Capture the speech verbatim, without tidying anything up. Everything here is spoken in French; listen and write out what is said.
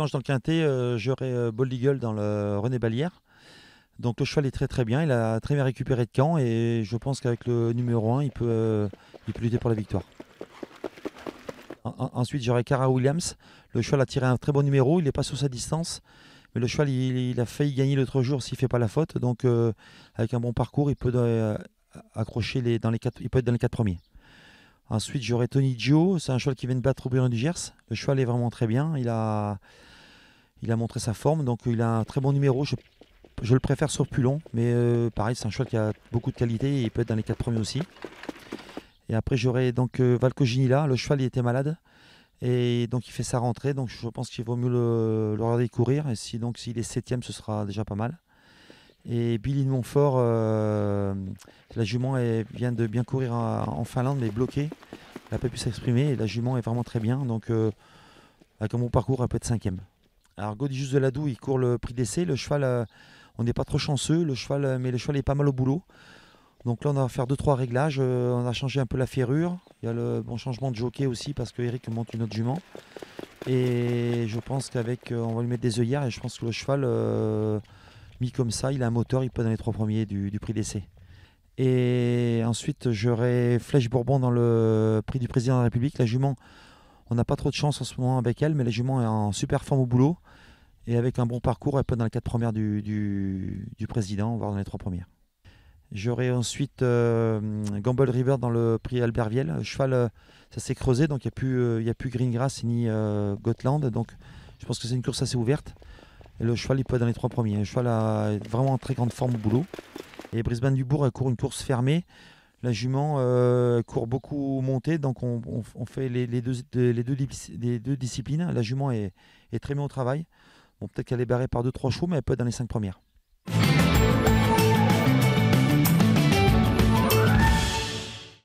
dimanche dans le quintet, euh, j'aurai Bold Eagle dans le René Ballière. Donc le cheval est très très bien, il a très bien récupéré de camp et je pense qu'avec le numéro un, il peut, euh, il peut lutter pour la victoire. En, ensuite j'aurai Kara Williams, le cheval a tiré un très bon numéro, il n'est pas sur sa distance. Mais le cheval, il, il a failli gagner l'autre jour s'il ne fait pas la faute. Donc euh, avec un bon parcours, il peut euh, accrocher les, dans les quatre, il peut être dans les quatre premiers. Ensuite j'aurai Tony Gio, c'est un cheval qui vient de battre au Brisbane du Gers. Le cheval est vraiment très bien, il a, il a montré sa forme, donc il a un très bon numéro. Je, je le préfère sur Pulon, mais euh, pareil, c'est un cheval qui a beaucoup de qualité et il peut être dans les quatre premiers aussi. Et après j'aurai donc euh, Valcoginila, le cheval il était malade. Et donc il fait sa rentrée, donc je pense qu'il vaut mieux le, le regarder courir. Et si donc s'il est septième, ce sera déjà pas mal. Et Billy de Montfort, euh, la jument est, vient de bien courir en, en Finlande, mais bloquée. Elle n'a pas pu s'exprimer et la jument est vraiment très bien. Donc euh, avec un bon parcours, elle peut être cinquième. Alors Godijus de Ladoux, il court le prix d'essai. Le cheval, euh, on n'est pas trop chanceux, le cheval, mais le cheval est pas mal au boulot. Donc là on va faire deux trois réglages, euh, on a changé un peu la ferrure, il y a le bon changement de jockey aussi parce que Eric monte une autre jument. Et je pense qu'avec, euh, on va lui mettre des œillères et je pense que le cheval, euh, mis comme ça, il a un moteur, il peut dans les trois premiers du, du prix d'essai. Et ensuite j'aurai Flèche Bourbon dans le prix du président de la République. La jument, on n'a pas trop de chance en ce moment avec elle, mais la jument est en super forme au boulot. Et avec un bon parcours, elle peut dans les quatre premières du, du, du président, voire dans les trois premières. J'aurai ensuite euh, Gamble River dans le prix Albert Viel. Le cheval, euh, ça s'est creusé, donc il n'y a plus, euh, plus Greengrass ni euh, Gotland. Donc je pense que c'est une course assez ouverte. Et le cheval, il peut être dans les trois premiers. Le cheval a vraiment en très grande forme au boulot. Et Brisbane du Bourg, elle court une course fermée. La jument euh, court beaucoup montée, donc on, on, on fait les, les, deux, les, deux, les deux disciplines. La jument est, est très bien au travail. Bon, peut-être qu'elle est barrée par deux trois chevaux, mais elle peut être dans les cinq premières.